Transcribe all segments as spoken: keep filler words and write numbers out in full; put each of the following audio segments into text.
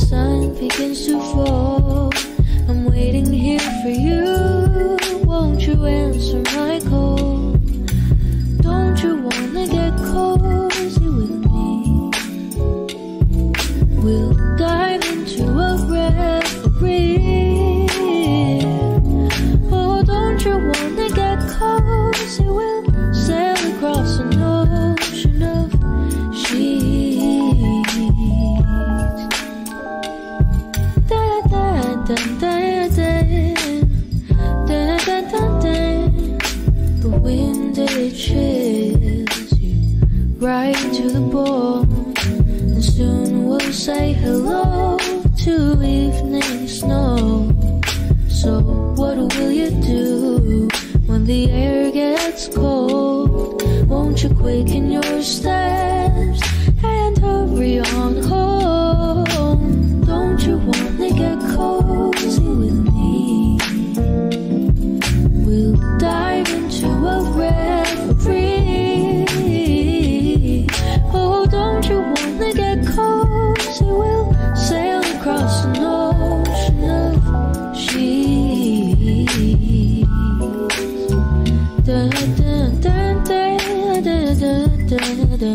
the sun begins to fall, I'm waiting here for you. Won't you answer my call? Don't you wanna get cozy with me? We'll dive into a breath of breeze. Oh, don't you wanna get cozy? We'll sail across an ocean of sheets. Da da da da da da da da da. The wind it chills you right to the bone, and soon we'll say hello to evening snow. So what will you do when the air gets cold? Won't you quicken your steps and hurry on home? Don't you wanna get cozy with me? We'll dive into a reverie. Oh, don't you wanna get cozy? We'll sail across an ocean of sheets. Da da da da da da da da da da da da.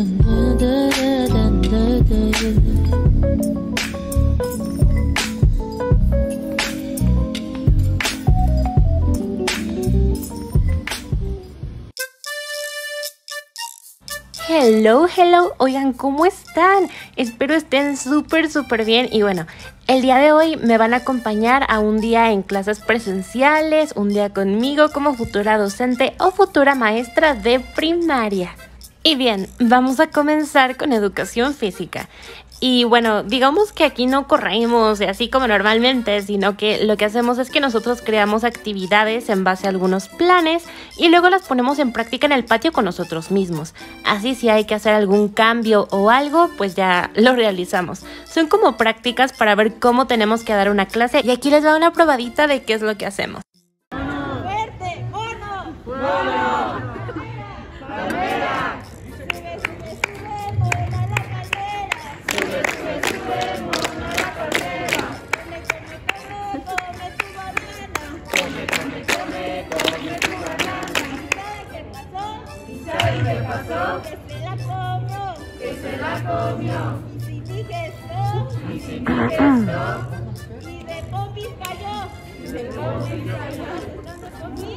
Hello, hello, oigan, ¿cómo están? Espero estén súper, súper bien. Y bueno, el día de hoy me van a acompañar a un día en clases presenciales, un día conmigo como futura docente o futura maestra de primaria. Y bien, vamos a comenzar con educación física. Y bueno, digamos que aquí no corremos así como normalmente, sino que lo que hacemos es que nosotros creamos actividades en base a algunos planes y luego las ponemos en práctica en el patio con nosotros mismos. Así si hay que hacer algún cambio o algo, pues ya lo realizamos. Son como prácticas para ver cómo tenemos que dar una clase, y aquí les va una probadita de qué es lo que hacemos. ¡Fuerte! ¡Uno! ¡Uno! Que se la comió, que se la comió, y si digestó, y si digestó, y de popis cayó, y de popis cayó, no me comí.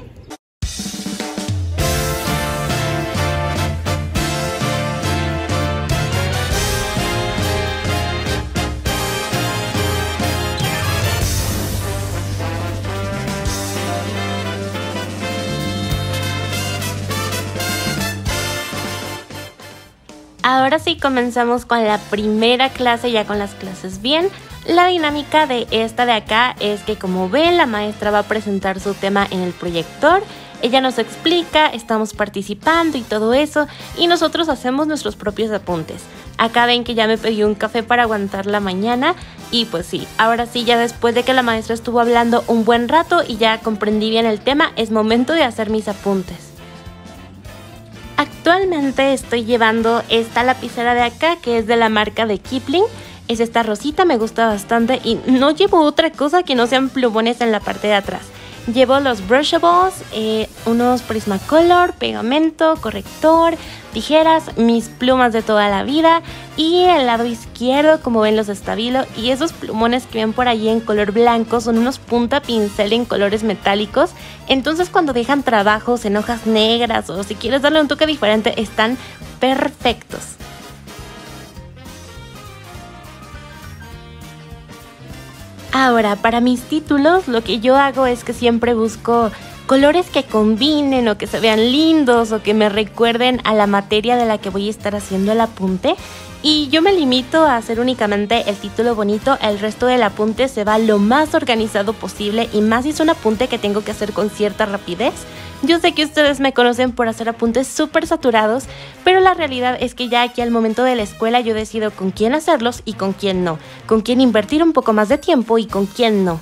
Ahora sí comenzamos con la primera clase, ya con las clases bien. La dinámica de esta de acá es que, como ven, la maestra va a presentar su tema en el proyector. Ella nos explica, estamos participando y todo eso, y nosotros hacemos nuestros propios apuntes. Acá ven que ya me pedí un café para aguantar la mañana, y pues sí, ahora sí, ya después de que la maestra estuvo hablando un buen rato y ya comprendí bien el tema, es momento de hacer mis apuntes. Actualmente estoy llevando esta lapicera de acá, que es de la marca de Kipling. Es esta rosita, me gusta bastante, y no llevo otra cosa que no sean plumones en la parte de atrás. Llevo los brushables, eh, unos Prismacolor, pegamento, corrector, tijeras, mis plumas de toda la vida, y el lado izquierdo, como ven, los estabilo, y esos plumones que ven por allí en color blanco son unos punta pincel en colores metálicos. Entonces, cuando dejan trabajos en hojas negras o si quieres darle un toque diferente, están perfectos. Ahora, para mis títulos, lo que yo hago es que siempre busco colores que combinen o que se vean lindos o que me recuerden a la materia de la que voy a estar haciendo el apunte. Y yo me limito a hacer únicamente el título bonito, el resto del apunte se va lo más organizado posible, y más si es un apunte que tengo que hacer con cierta rapidez. Yo sé que ustedes me conocen por hacer apuntes súper saturados, pero la realidad es que ya aquí al momento de la escuela yo decido con quién hacerlos y con quién no, con quién invertir un poco más de tiempo y con quién no.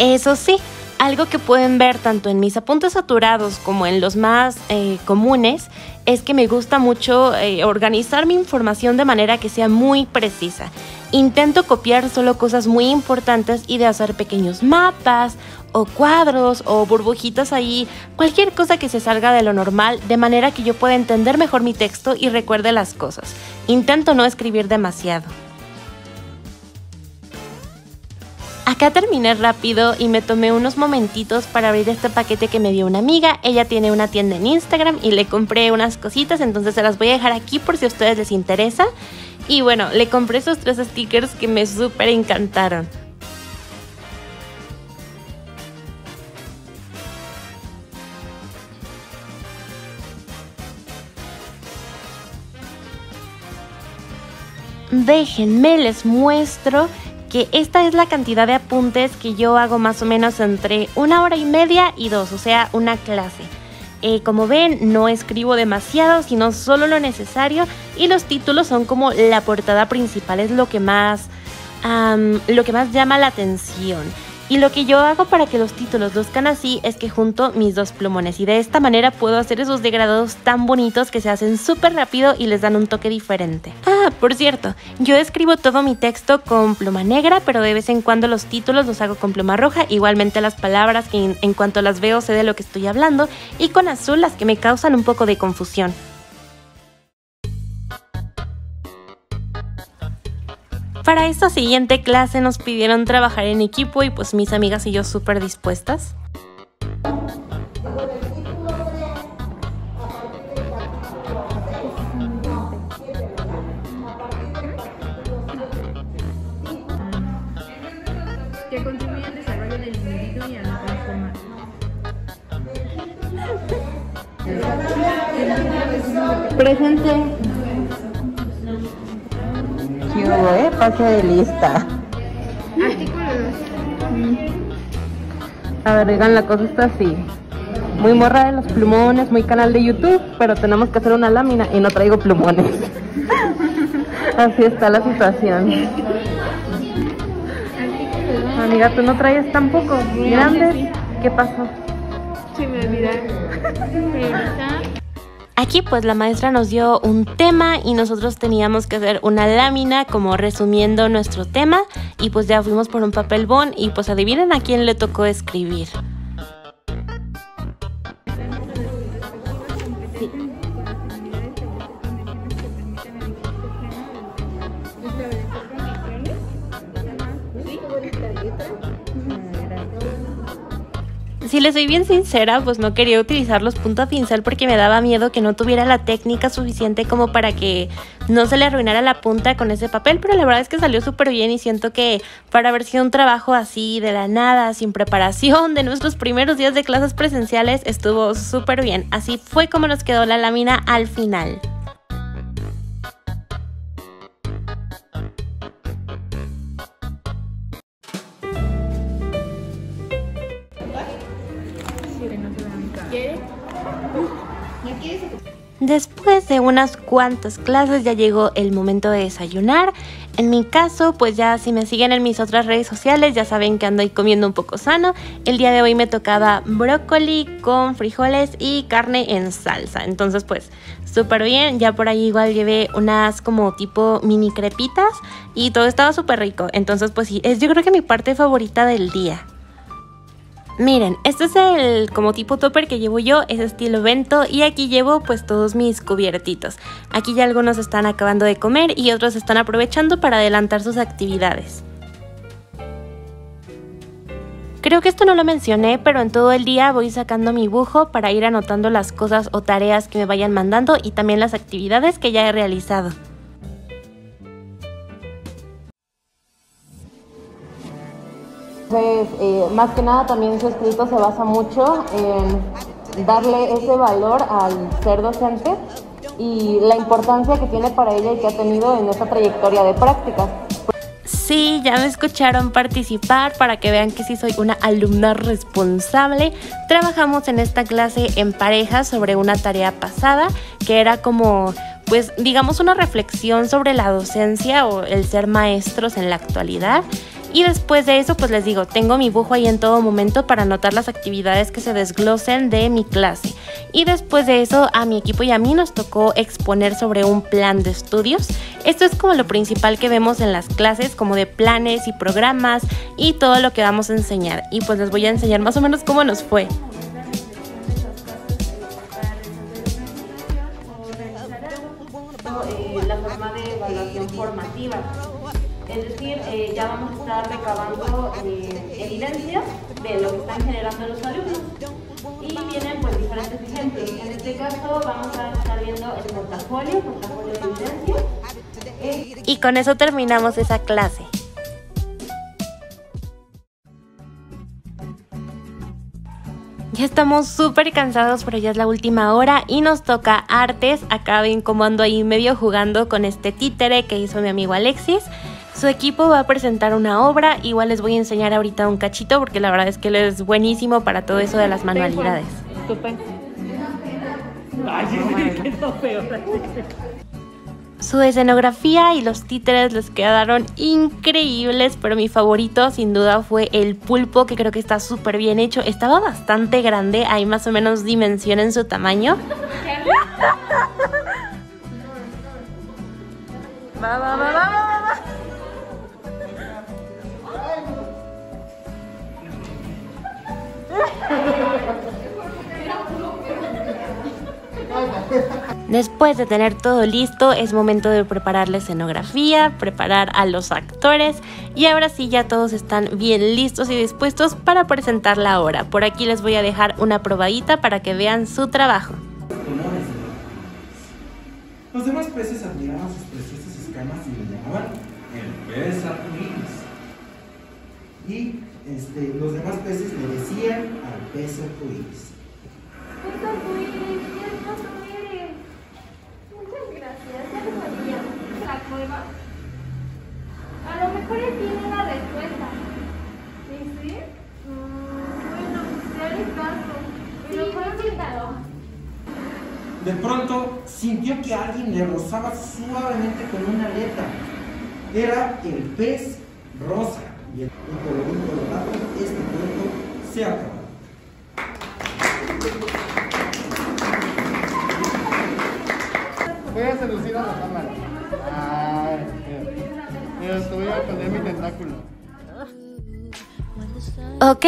Eso sí, Algo que pueden ver tanto en mis apuntes saturados como en los más eh, comunes es que me gusta mucho eh, organizar mi información de manera que sea muy precisa. Intento copiar solo cosas muy importantes y de hacer pequeños mapas o cuadros o burbujitas ahí, cualquier cosa que se salga de lo normal, de manera que yo pueda entender mejor mi texto y recuerde las cosas. Intento no escribir demasiado. Acá terminé rápido y me tomé unos momentitos para abrir este paquete que me dio una amiga. Ella tiene una tienda en Instagram y le compré unas cositas, entonces se las voy a dejar aquí por si a ustedes les interesa. Y bueno, le compré esos tres stickers que me súper encantaron. Déjenme les muestro que esta es la cantidad de apuntes que yo hago más o menos entre una hora y media y dos, o sea, una clase. Eh, como ven, no escribo demasiado, sino solo lo necesario, y los títulos son como la portada principal, es lo que más, um, lo que más llama la atención. Y lo que yo hago para que los títulos luzcan así es que junto mis dos plumones, y de esta manera puedo hacer esos degradados tan bonitos que se hacen súper rápido y les dan un toque diferente. Ah, por cierto, yo escribo todo mi texto con pluma negra, pero de vez en cuando los títulos los hago con pluma roja, igualmente las palabras que en cuanto las veo sé de lo que estoy hablando, y con azul las que me causan un poco de confusión. Para esta siguiente clase nos pidieron trabajar en equipo y pues mis amigas y yo súper dispuestas. Que contribuye al desarrollo del individuo y a la transformación. Presente. ¿Eh? Pase de lista. A ver, oigan, la cosa está así. Muy morra de los plumones, muy canal de YouTube, pero tenemos que hacer una lámina y no traigo plumones. Así está la situación. Amiga, ¿tú no traes tampoco grandes? ¿Qué pasó? Se me olvidaron. Aquí pues la maestra nos dio un tema y nosotros teníamos que hacer una lámina como resumiendo nuestro tema, y pues ya fuimos por un papel bond y pues adivinen a quién le tocó escribir. Sí. Si les soy bien sincera, pues no quería utilizar los punta pincel porque me daba miedo que no tuviera la técnica suficiente como para que no se le arruinara la punta con ese papel, pero la verdad es que salió súper bien y siento que para haber sido un trabajo así de la nada, sin preparación, de nuestros primeros días de clases presenciales, estuvo súper bien. Así fue como nos quedó la lámina al final. Después de unas cuantas clases ya llegó el momento de desayunar. En mi caso, pues ya si me siguen en mis otras redes sociales ya saben que ando ahí comiendo un poco sano. El día de hoy me tocaba brócoli con frijoles y carne en salsa, entonces pues súper bien. Ya por ahí igual llevé unas como tipo mini crepitas y todo estaba súper rico, entonces pues sí, es yo creo que mi parte favorita del día. Miren, este es el como tipo topper que llevo yo, es estilo bento, y aquí llevo pues todos mis cubiertitos. Aquí ya algunos están acabando de comer y otros están aprovechando para adelantar sus actividades. Creo que esto no lo mencioné, pero en todo el día voy sacando mi bujo para ir anotando las cosas o tareas que me vayan mandando y también las actividades que ya he realizado. Entonces, eh, más que nada también su escrito se basa mucho en darle ese valor al ser docente y la importancia que tiene para ella y que ha tenido en esta trayectoria de prácticas. Sí, ya me escucharon participar para que vean que sí soy una alumna responsable. Trabajamos en esta clase en pareja sobre una tarea pasada que era como, pues digamos, una reflexión sobre la docencia o el ser maestros en la actualidad. Y después de eso, pues les digo, tengo mi bujo ahí en todo momento para anotar las actividades que se desglosen de mi clase. Y después de eso, a mi equipo y a mí nos tocó exponer sobre un plan de estudios. Esto es como lo principal que vemos en las clases, como de planes y programas y todo lo que vamos a enseñar. Y pues les voy a enseñar más o menos cómo nos fue. La forma de evaluación formativa. Es decir, eh, ya vamos a estar recabando eh, evidencia de lo que están generando los alumnos y vienen pues diferentes ejemplos. En este caso vamos a estar viendo el portafolio, portafolio de evidencia. Eh. Y con eso terminamos esa clase. Ya estamos súper cansados, pero ya es la última hora y nos toca artes. Acá ven cómo ando ahí medio jugando con este títere que hizo mi amigo Alexis. Su equipo va a presentar una obra. Igual les voy a enseñar ahorita un cachito porque la verdad es que él es buenísimo para todo eso de las manualidades. Su escenografía y los títeres les quedaron increíbles, pero mi favorito sin duda fue el pulpo, que creo que está súper bien hecho. Estaba bastante grande, ahí más o menos dimensionen su tamaño. Va, va, va, va, va, va. Después de tener todo listo, es momento de preparar la escenografía, preparar a los actores y ahora sí ya todos están bien listos y dispuestos para presentar la obra. Por aquí les voy a dejar una probadita para que vean su trabajo. Los demás peces admiraban sus preciosas escamas y le llamaban el pez arcoíris. Y este, los demás peces le decían al pez arcoíris. ¡Pez arcoíris! A lo mejor él tiene la respuesta. ¿Sí? ¿Sí? Bueno, dale paso. Pero fue. De pronto sintió que alguien le rozaba suavemente con una aleta. Era el pez rosa. Y el colorín colorado, este cuento se acabó. Voy a seducir a la cámara. Ay, mira, te voy a poner mi tentáculo. Ok,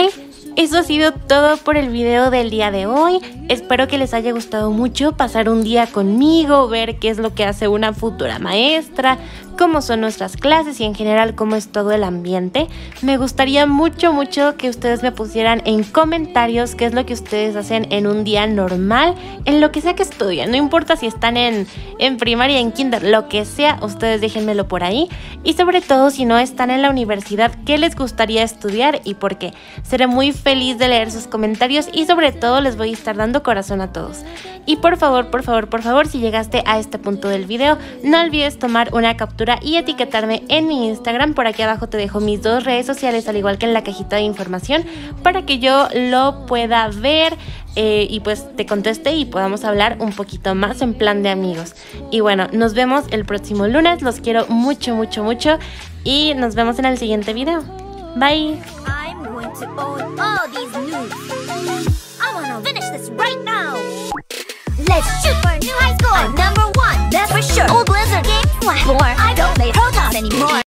eso ha sido todo por el video del día de hoy. Espero que les haya gustado mucho pasar un día conmigo, ver qué es lo que hace una futura maestra, cómo son nuestras clases y en general cómo es todo el ambiente. Me gustaría mucho, mucho que ustedes me pusieran en comentarios qué es lo que ustedes hacen en un día normal, en lo que sea que estudian. No importa si están en, en primaria, en kinder, lo que sea, ustedes déjenmelo por ahí. Y sobre todo si no están en la universidad, qué les gustaría estudiar y por qué. Seré muy feliz de leer sus comentarios y sobre todo les voy a estar dando corazón a todos. Y por favor, por favor, por favor, si llegaste a este punto del video, no olvides tomar una captura y etiquetarme en mi Instagram. Por aquí abajo te dejo mis dos redes sociales, al igual que en la cajita de información, para que yo lo pueda ver eh, y pues te conteste y podamos hablar un poquito más en plan de amigos. Y bueno, nos vemos el próximo lunes. Los quiero mucho, mucho, mucho y nos vemos en el siguiente video. Bye. Let's shoot for a new high score. I'm number one, that's for sure. Old Blizzard game, what more? I don't play Protoss anymore.